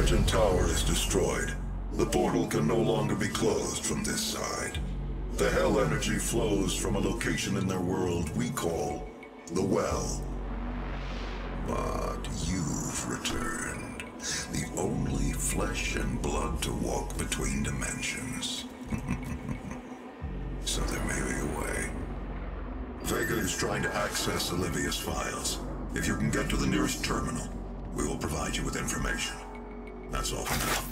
Argent Tower is destroyed, the portal can no longer be closed from this side. The Hell energy flows from a location in their world we call the Well. But you've returned, the only flesh and blood to walk between dimensions. So there may be a way. Vega is trying to access Olivia's files. If you can get to the nearest terminal, we will provide you with information. That's all for now.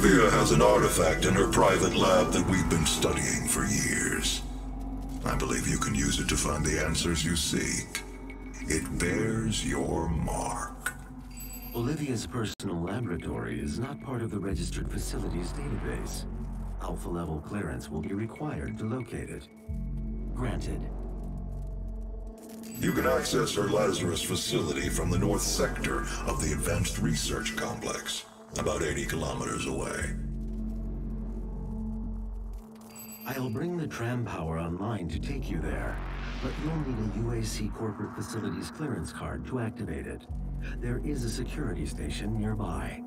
Olivia has an artifact in her private lab that we've been studying for years. I believe you can use it to find the answers you seek. It bears your mark. Olivia's personal laboratory is not part of the registered facilities database. Alpha-level clearance will be required to locate it. Granted. You can access her Lazarus facility from the north sector of the Advanced Research Complex, about 80 kilometers away. I'll bring the tram power online to take you there, but you'll need a UAC Corporate Facilities Clearance card to activate it. There is a security station nearby.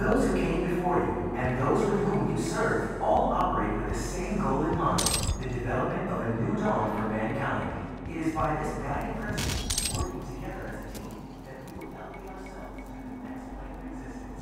Those who came before you and those with whom you serve all operate with the same goal in mind, the development of a new dawn for mankind. It is by this guiding principle, working together as a team, that we will not be ourselves in the next plane of existence.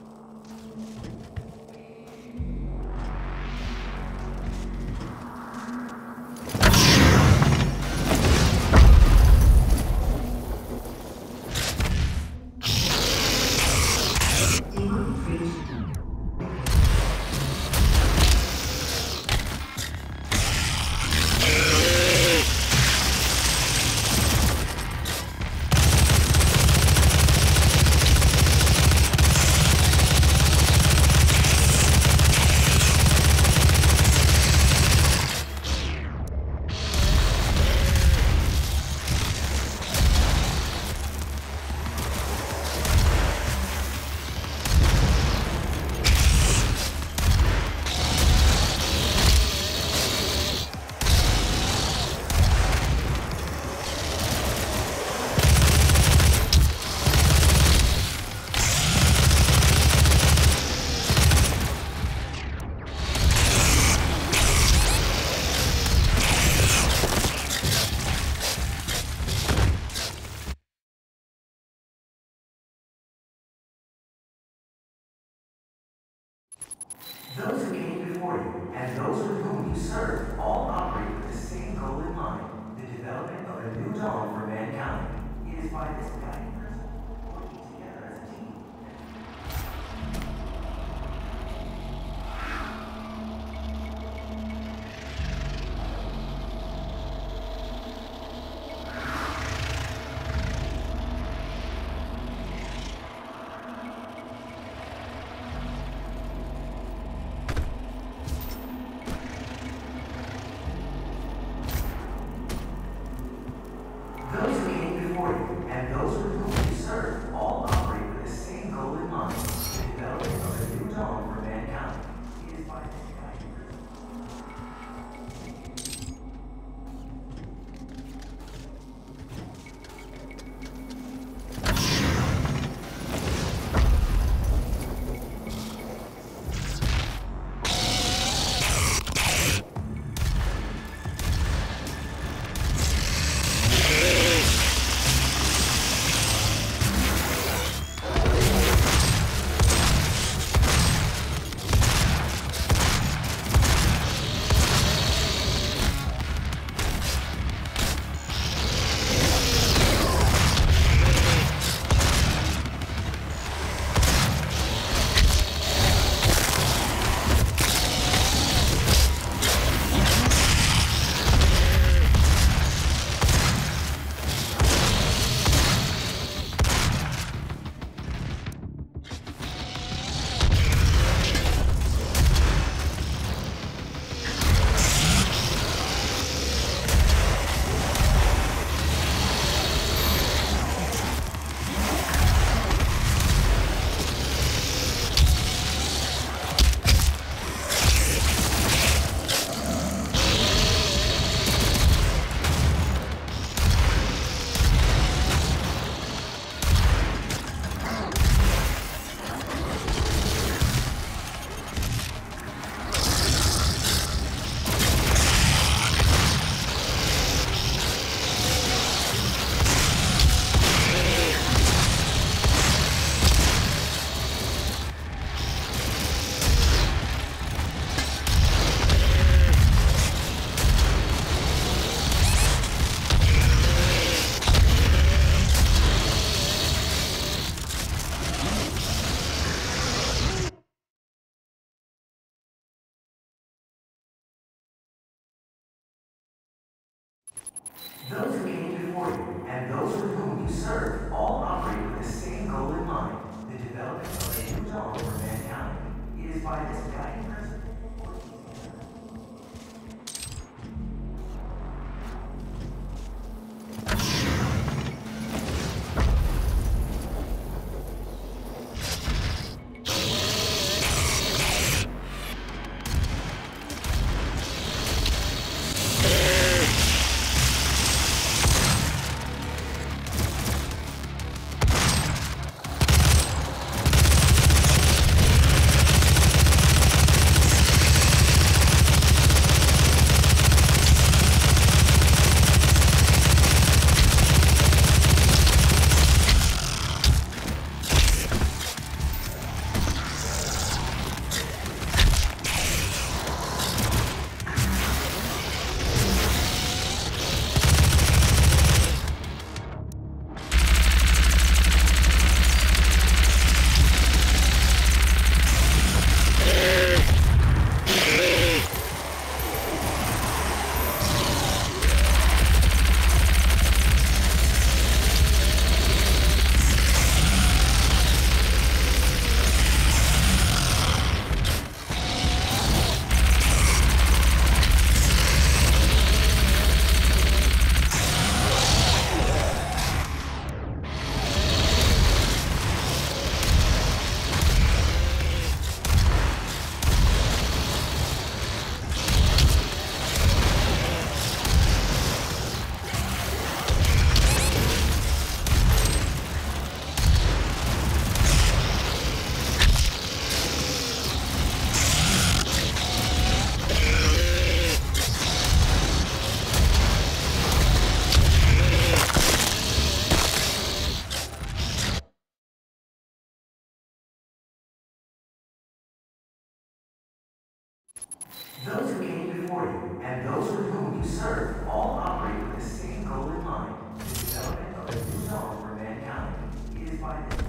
Those who came before you and those with whom you serve all operate with the same goal in mind, the development of a new dawn for mankind. It is by this guiding principle, working together as a team. Those who came before you and those with whom you serve all operate with the same goal in mind, the development of a new dawn for mankind. It is by this guiding principle. serve all operate with the same goal in mind, the development of a new norm for mankind. It is by this time.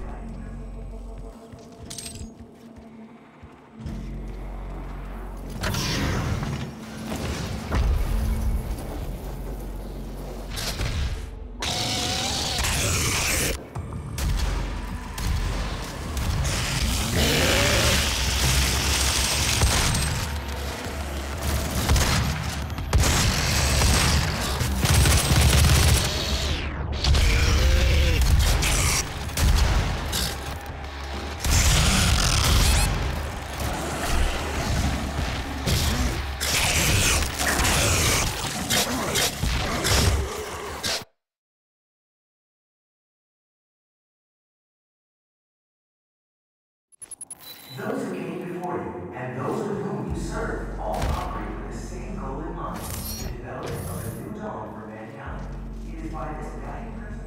Those who came before you, and those with whom you serve, all operate with the same goal in mind, the development of a new dawn for mankind. It is by this guiding principle.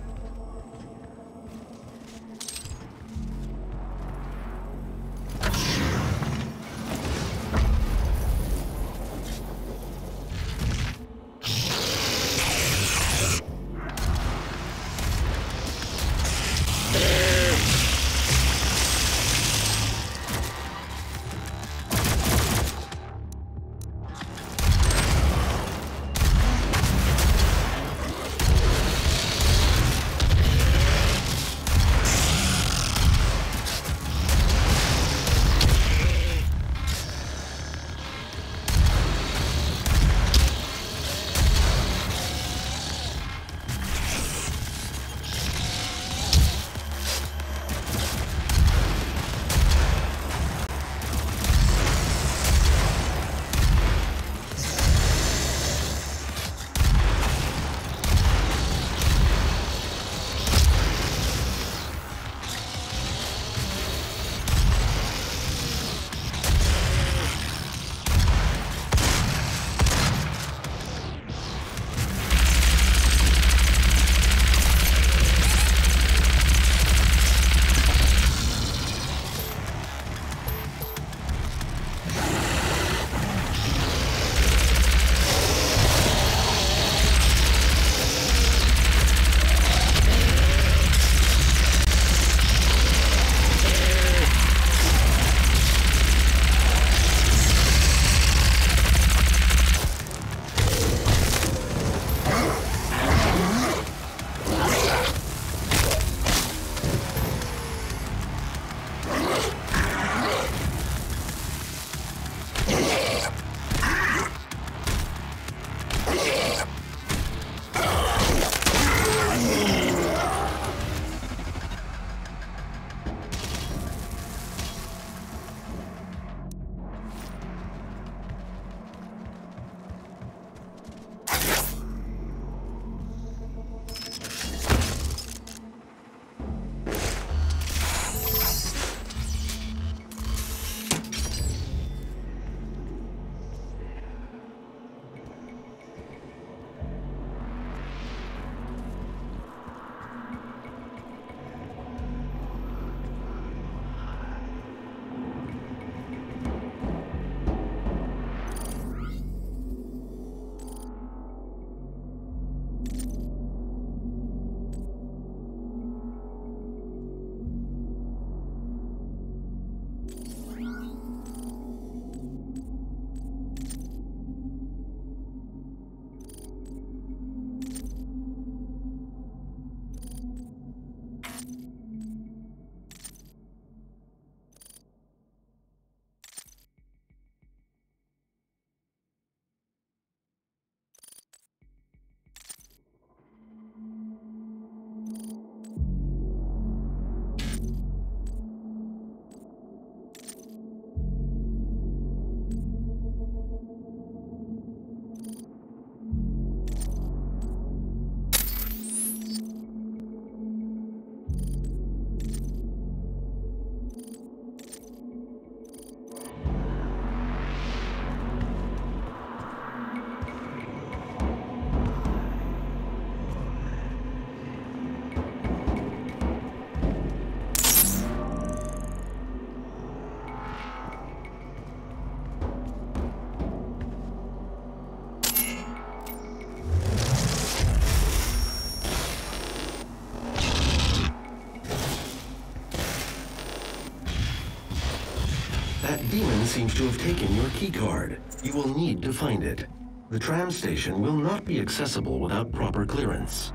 someone seems to have taken your keycard. You will need to find it. The tram station will not be accessible without proper clearance.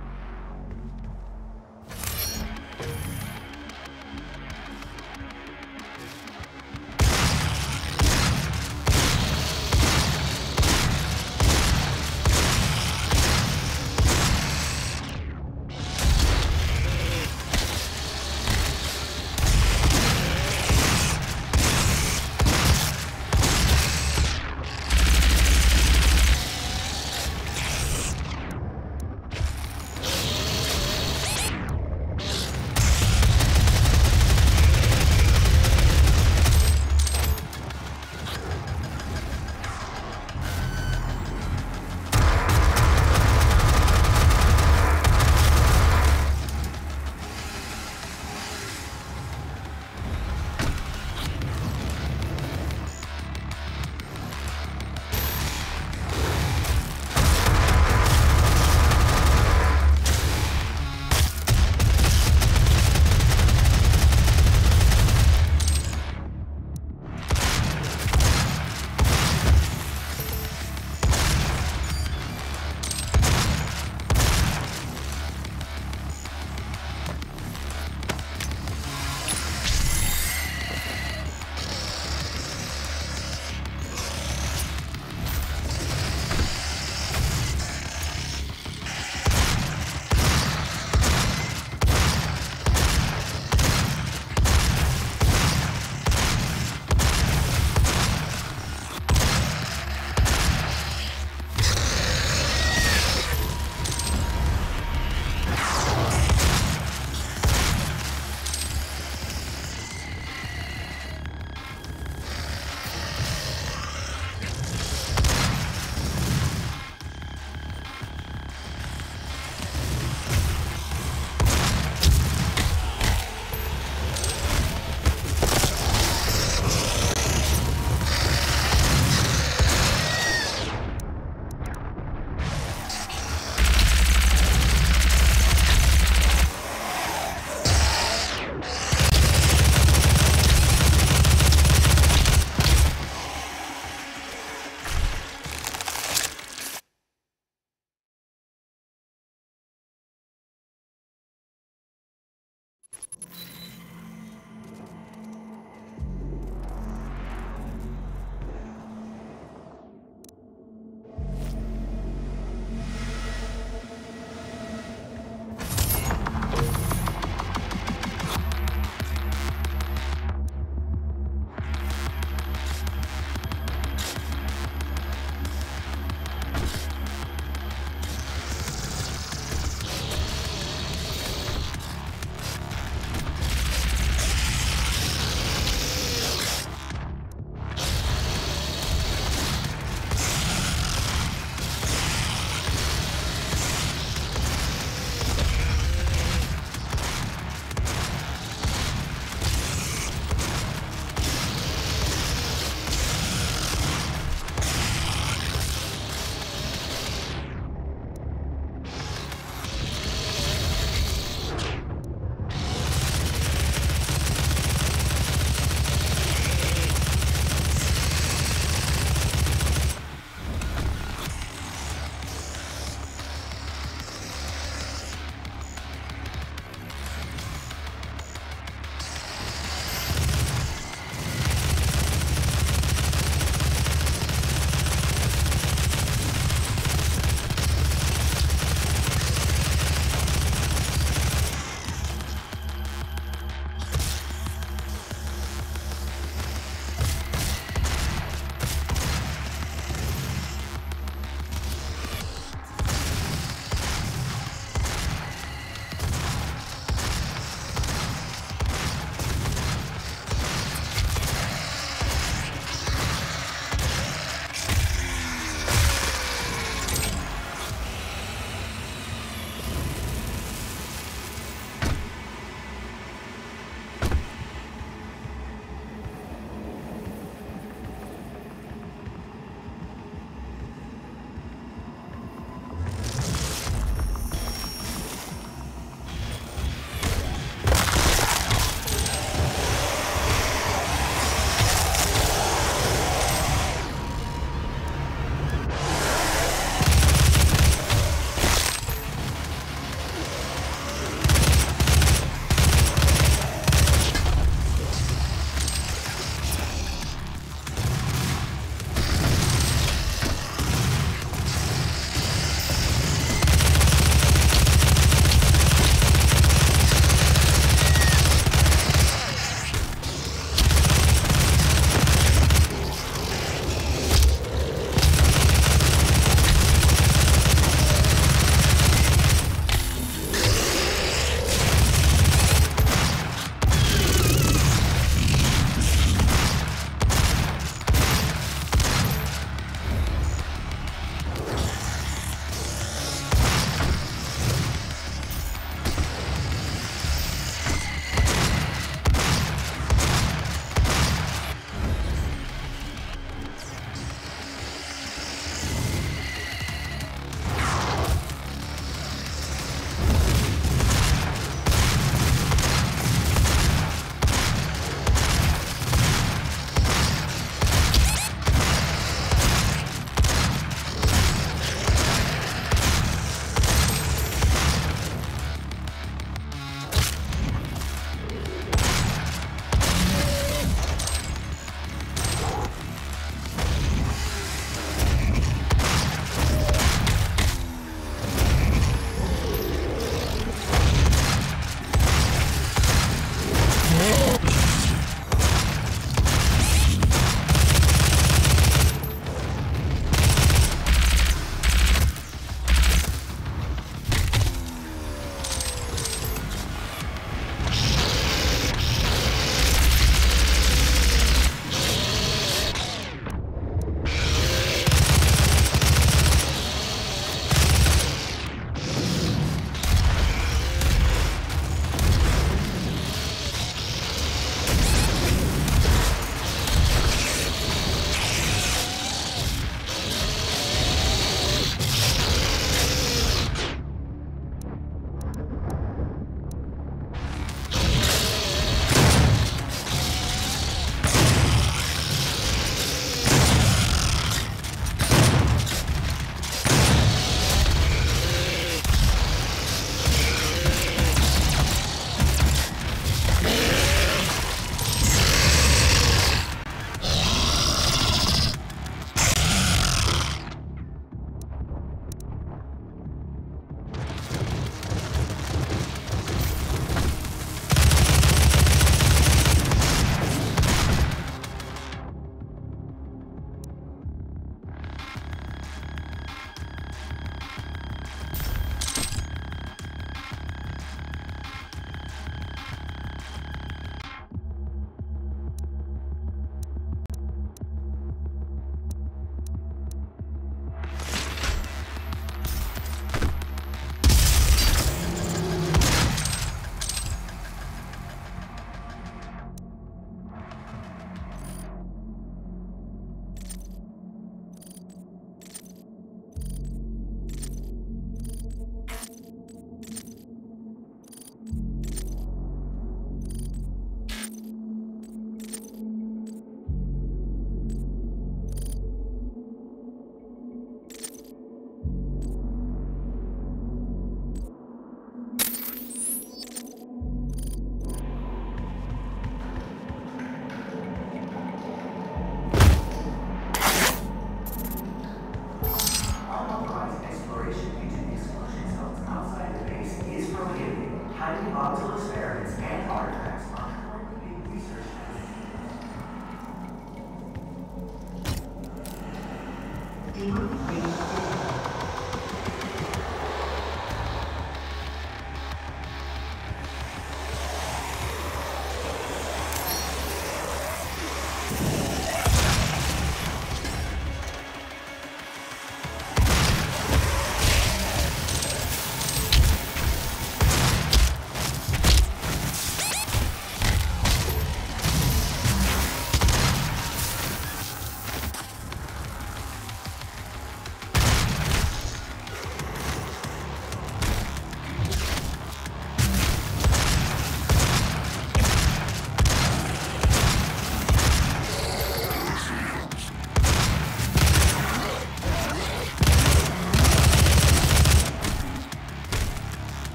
hiding volatile experiments and artifacts on currently being researched.